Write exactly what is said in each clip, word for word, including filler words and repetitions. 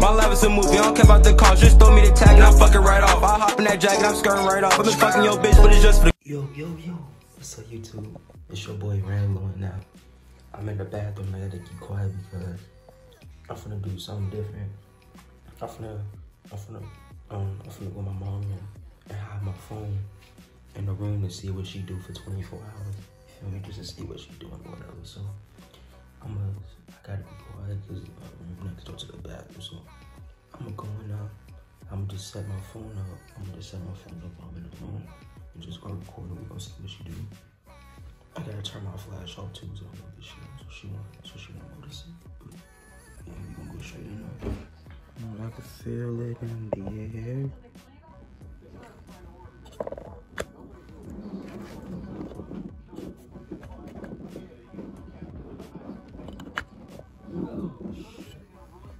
My life is a movie, I don't care about the cost. Just throw me the tag and I'm fucking right off. I hop in that jacket, I'm skirting right off. I've been fucking your bitch, but it's just for the— Yo, yo, yo, what's up YouTube? It's your boy Ramlo, and now I'm in the bathroom. I gotta keep quiet because I'm finna do something different. I'm finna, I'm finna, um, I'm finna go with my mom and, and hide my phone in the room to see what she do for twenty-four hours. You feel me? Just to see what she doing or whatever. So I'm gonna, I gotta be quiet because I'm next door to the bathroom. So I'm gonna go in now. I'm gonna just set my phone up. I'm gonna just set my phone up while I'm in the room and just go record and we're gonna see what she do. I gotta turn my flash off too, so I don't know this shit. So she won't, so she won't notice it. But yeah, we gonna go straight in there. Oh, I can feel it in the air. I can feel it in the air. I can feel it in the air. I can feel it in the air. I can feel it in the air. Feel it in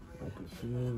the air.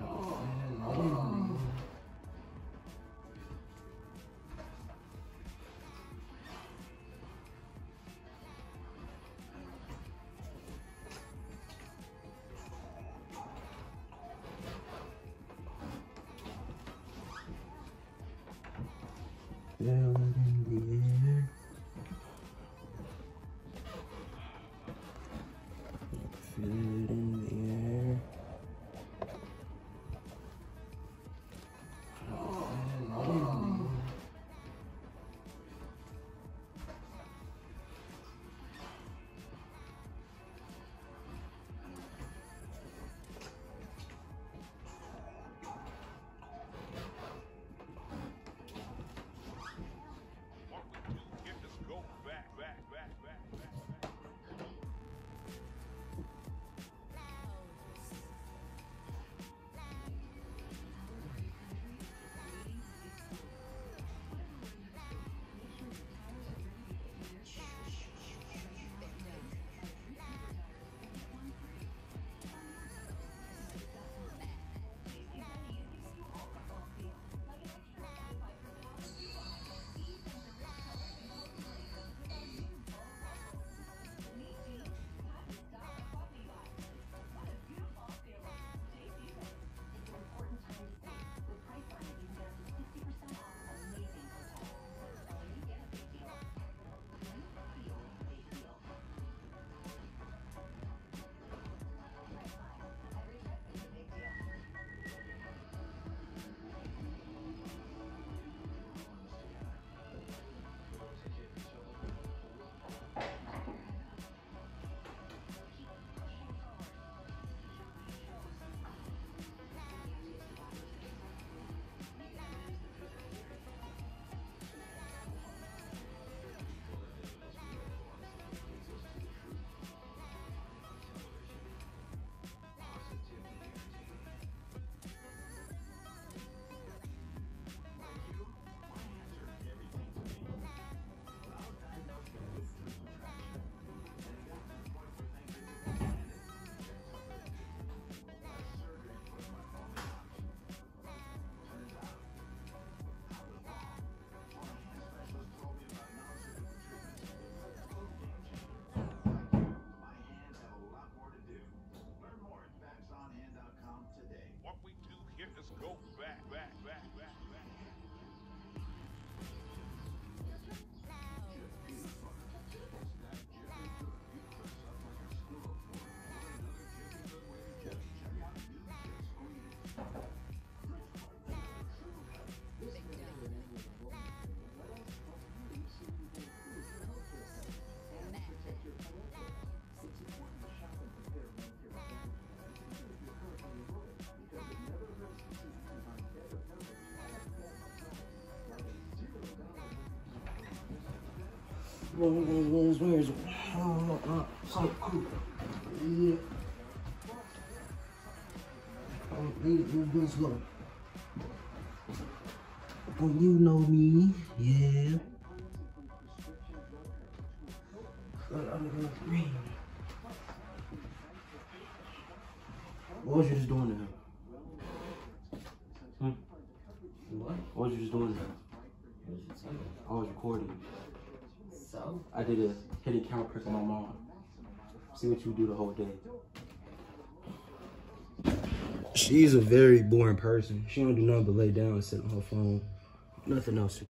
Oh, oh. Feel it in the air. Feel it in the air. Oh, oh. slow. Well, you know me, yeah. I'm gonna scream. What was you just doing there? Hmm? What? What was you just doing there? I was recording. So? I did a hidden camera prick on my mom. See what you do the whole day. She's a very boring person. She don't do nothing but lay down and sit on her phone. Nothing else.